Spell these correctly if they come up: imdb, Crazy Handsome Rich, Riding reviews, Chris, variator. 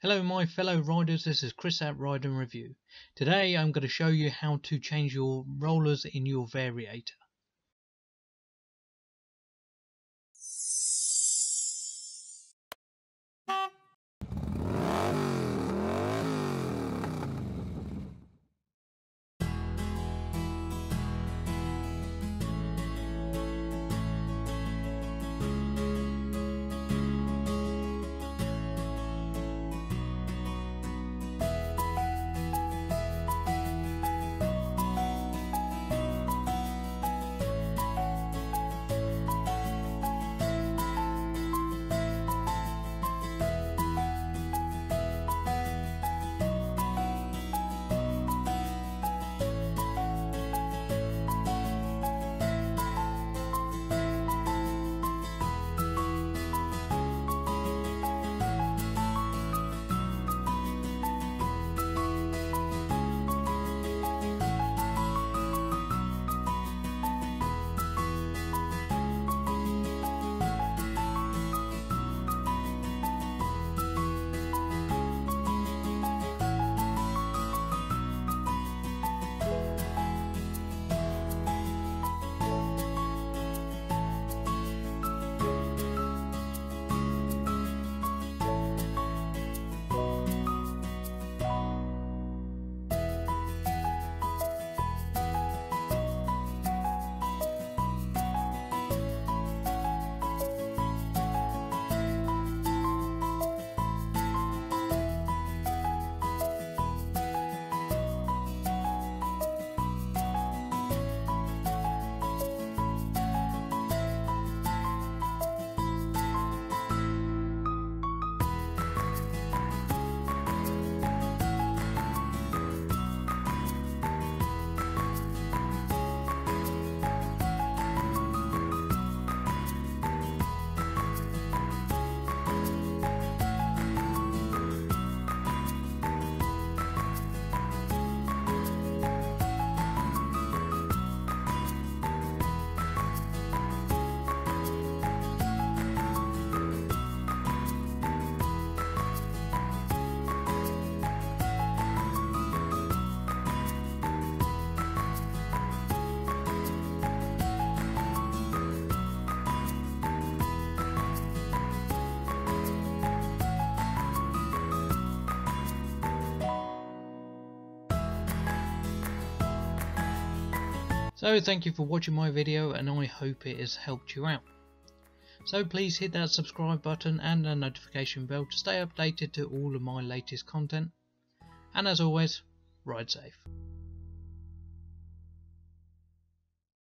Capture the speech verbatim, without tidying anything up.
Hello my fellow riders, this is Chris at Riding Review. Today I'm going to show you how to change your rollers in your variator. So thank you for watching my video and I hope it has helped you out. So please hit that subscribe button and the notification bell to stay updated to all of my latest content. And as always, ride safe.